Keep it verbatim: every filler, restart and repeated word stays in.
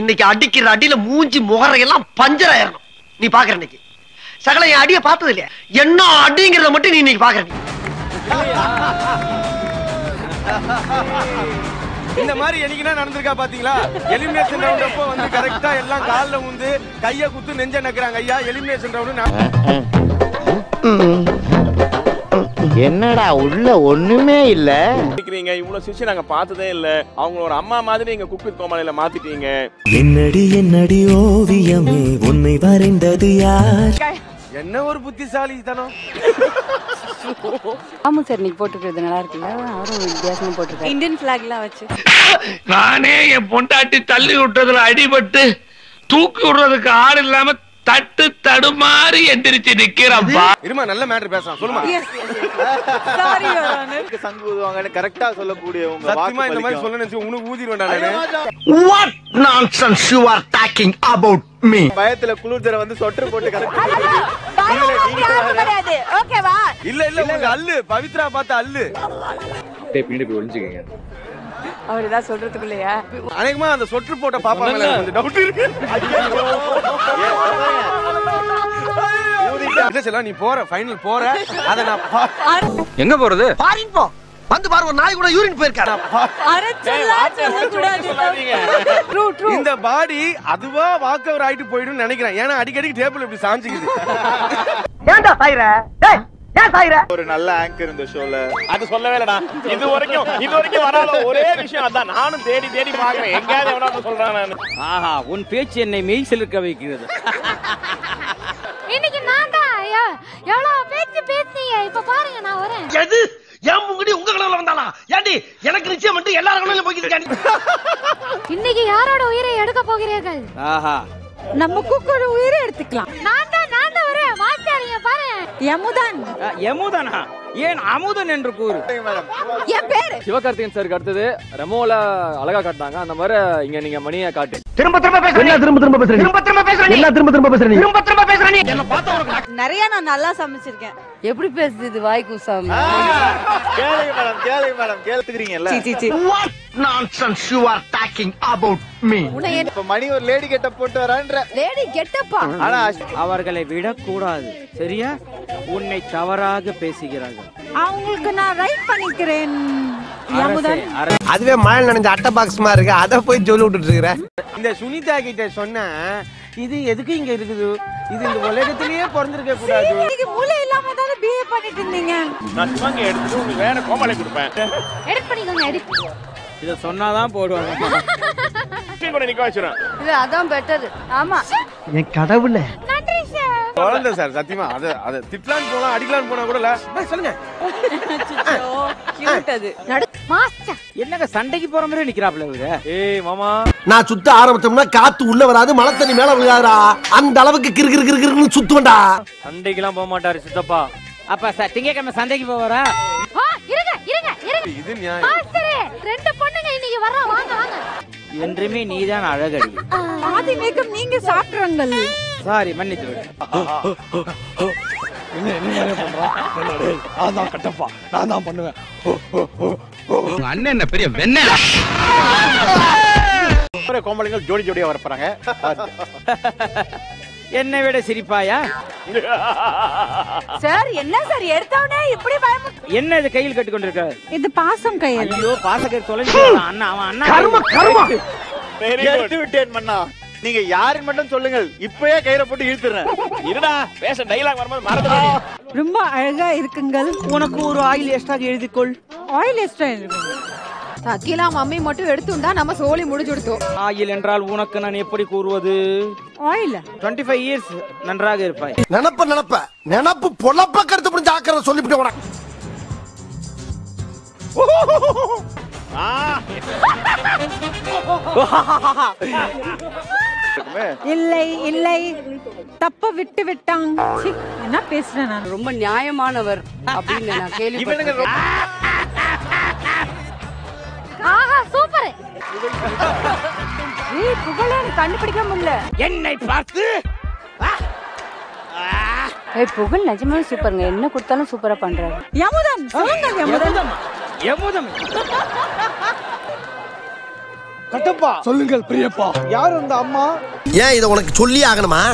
இன்னைக்கு அடிக்கிற அடியில மூஞ்சி முகரையெல்லாம் பஞ்சர் ஆயிரணும். நீ பாக்குற இன்னைக்கு சகல என் அடிய பார்த்தது இல்லையா? என்ன அடிங்கிறத மட்டும் நீ இன்னைக்கு பாக்குற. இந்த மாதிரி எனக்குனா நடந்துருக்கா பாத்தீங்களா? எலிமினேஷன் ரவுண்ட் அப்போ வந்து கரெக்ட்டா எல்லாம் கால்ல ஊந்து கைய குத்து நெஞ்ச நக்குறாங்க. ஐயா எலிமினேஷன் ரவுண்ட் என்னடா உள்ள ஒண்ணுமே இல்ல நிக்கிறீங்க. இவ்வளவு சிச்சு நாங்க பார்த்ததே இல்ல. அவங்களோட அம்மா மாதிரி நீங்க குக்கு கோமாளில மாத்திட்டீங்க. என்னடி என்னடி ஓவியமே உன்னை வரைந்தது யார்? என்ன ஒரு புத்திசாலி தானோ. ஆமா சார் நீ போட்டுக்கிறது நல்லா இருக்குல்ல. அவரும் வித்தியாசமா போட்டுருக்காரு. இந்தியன் பிளாக்லாம் வச்சு நானே என் பொண்டாட்டி தள்ளி விட்டதுல அடிபட்டு தூக்கி விடுறதுக்கு ஆள் இல்லாம தட்டு தடுமாறி எந்திரிச்சு நிக்கிறப்பா. இருமா நல்ல மேட்டர் பேசலாம் சொல்லுமா. சாரி எனக்கு சங்கு ஊதுவாங்கன்னு கரெக்ட்டா சொல்லக்கூடிய உங்க வாக்குமா இந்த மாதிரி சொல்லணும். நீ உனக்கு ஊதிடுவேடா நானே. What nonsense you are talking about me. பயத்துல குளுதர வந்து சொட்டர் போட்டு கரெக்ட். ஓகேவா? இல்ல இல்ல உங்களுக்கு அள்ளு பவித்ரா பார்த்த அள்ளு. அப்படியே பின்னாடி போய் ஒளிஞ்சுக்கங்க. அவர் ஏதாவது சொல்றதுக்குள்ளயா அனேகமா அந்த சொட்டர் போட்ட பாப்பாங்களே கொஞ்சம் டவுட் இருக்கு. நீ போற ஃபைனல் போற அத நான் எங்க போறது? பாரின் போ வந்து பாரு. ஒரு நாய் கூட யூரின் போயிருக்காரு. இந்த பாடி அதுவா வாக் ஓவர் ஆயிட்டு போயிடும் நினைக்கிறேன். ஏன்னா அடிக்கடி டேபிள் இப்படி சாஞ்சிக்குது. ஏன்டா சாயிர? டேய் ஏன் சாயிர? ஒரு நல்ல ஆங்கர் இந்த ஷோல அது சொல்லவே இல்லடா. இது வரைக்கும் இது வரைக்கும் வரால ஒரே விஷயம் அதான். நானும் தேடி தேடி பாக்குறேன் எங்கயாவது எவனாவது சொல்றானே. ஆஹா உன் பேச்சு என்னை மெய் சிலிர்க்க வைக்கிறது. இன்னைக்கு நான்டா ஐயா எவ்வளவு பேச்சு பேசியே. இப்ப பாருங்க நான் வரேன். எது ஏன் முங்கடி உங்க கடவுல வந்தாளா? ஏண்டி எனக்கு நிச்சயம் வந்து எல்லார கடவுல போயிடுச்சாண்டி. இன்னைக்கு யாரோட உயிரை எடுக்க போகிறீர்கள்? ஆஹா நம்ம குக்குற உயிரை எடுத்துக்கலாம். நான்டா நான்டா வரேன். வாச்சாரிங்க பாரு. யமுதன் யமுதனா ஏன் அமுதன் என்று கூறு. என் பேர் சிவகார்த்திகேயன் சார். அடுத்து ரெமோல அழகா காட்டாங்க. அந்த மாதிரி இங்க நீங்க மணியை காட்டு. திரும்ப திரும்ப பேசுறீங்க. எல்லா திரும்ப திரும்ப பேசுறீங்க. திரும்ப திரும்ப பேசுறீங்க. எல்லா திரும்ப திரும்ப பேசுறீங்க. திரும்ப திரும்ப பேசுறீங்க. என்ன பார்த்தா உங்களுக்கு நிறைய நான் நல்லா சமைச்சிருக்கேன். எப்படி பேசுது வாய் கூசாம? கேளுங்க மேடம் கேளுங்க மேடம் கேளுதுறீங்கல்ல. சீ சீ what nonsense you are talking about me. இப்ப மணி ஒரு லேடி கெட்டப் போட்டு வரான்ற. லேடி கெட்டப்பா? ஆனா அவர்களை விட கூடாது சரியா? உன்னை தவறாக பேசுகிறார்கள். அவங்களுக்கு நான் ரைட் பண்ணிக்கிறேன். அதுவே மயில் நனைஞ்ச அட்டை பாக்ஸ் மாதிரி இருக்கு. அத போய் ஜோலி விட்டுட்டு இருக்கற. இந்த சுனிதா கிட்ட சொன்னா இது எதுக்கு இங்க இருக்குது? இது இந்த உலகத்திலேயே பிறந்திருக்க கூடாது. நீங்க மூளை இல்லாம தான பிஹே பண்ணிட்டு இருந்தீங்க. நான் சும்மாங்க எடுத்து உங்களுக்கு வேற கோமாளை கொடுப்பேன். எடிட் பண்ணிக்கோங்க எடிட். இத சொன்னா தான் போடுவாங்க. நீங்க கூட நிக்க வச்சிரோம். இது அதான் பெட்டர். ஆமா. என் கடவுளே. நன்றி சார். கொளந்த சார் சத்தியமா அது அது திட்லான் போலாம் அடிக்கலாம் போனா கூட இல்ல. பை சொல்லுங்க. அச்சோ கியூட் அது. மாஸ்டர் என்னங்க சண்டைக்கு போற மாதிரி நிக்கறாப்ல இவரே. ஏய் மாமா நான் சுத்த ஆரம்பிச்சோம்னா காத்து உள்ள வராது மழை தண்ணி மேல விழாதடா. அந்த அளவுக்கு கிறு கிறு கிறு கிறுன்னு சுத்துவண்டா. சண்டைக்குலாம் போக மாட்டாரு சித்தப்பா. அப்ப சட்டிங்க கம்ம சண்டைக்கு போவரா? ஆ இருங்க இருங்க இருங்க. இது நியாயம். மாஸ்டரே ரெண்டு பொண்ணுங்க இன்னைக்கு வரா வாங்க வாங்க. என்றுமே நீதான் அழகடி. பாதி மேகம் நீங்க சாட்றங்கள. சாரி மன்னிச்சு விடு. என்ன என்ன பண்றா? என்னடா நான் தான் கட்டப்பா. நான் தான் பண்ணுவேன். உங்க அண்ணன் என்ன பெரிய வெண்ணெய்? ஒரே கோமாளிகள் ஜோடி ஜோடியா வரப்பறாங்க. என்னை விட சிரிப்பாயா சார்? என்ன சார் எடுத்தவனே இப்படி பயமா? என்ன இது கையில் கட்டி கொண்டிருக்க? இது பாசம் கையில். ஐயோ பாசக்கை தொலைஞ்சு அண்ணா அவன் அண்ணா. கர்ம கர்ம எடுத்து விட்டேன் மண்ணா. நீங்க யாருன்னு மட்டும் சொல்லுங்க. இப்பவே கையில போட்டு இழுத்துறேன். இருடா பேச டயலாக் வரும்போது மறந்துடாதே. ரொம்ப அழகா இருக்குங்கள். உனக்கு ஒரு ஆயில் எக்ஸ்ட்ரா எழுதிக்கொள். ஆயில் எக்ஸ்ட்ரா எழுதிக்கொள். அகிலா மம்மி மட்டும் எடுத்துண்டா நம்ம சோலி முடிஞ்சுடுதோ. ஆயில் என்றால் உனக்கு நான் எப்படி கூறுவது? ஆயில் இருபத்தி ஐந்து இயர்ஸ் நன்றாக இருப்பாய். நினைப்ப நினைப்ப நினைப்பு பொளப்ப கருத்து புரிஞ்சு ஆக்கற சொல்லிட்டு வர. ஆ இல்லை இல்லை தப்ப விட்டு விட்டாங்க. என்ன பேசுறேன் நான்? ரொம்ப நியாயமானவர் அப்படின்னு நான் கேள்விப்பட்டேன். ஆஹா சூப்பர். நீ புகழேன் கண்டுபிடிக்க முடியல. என்னை பார்த்து ஏய் புகழ் நிஜமா சூப்பர்ங்க. என்ன கொடுத்தாலும் சூப்பரா பண்றாரு. யமுதன் சொல்லுங்க யமுதன் யமுதன் கட்டப்பா சொல்லுங்கள் பிரியப்பா. யார் அந்த அம்மா? ஏன் இத உனக்கு சொல்லி ஆகணுமா?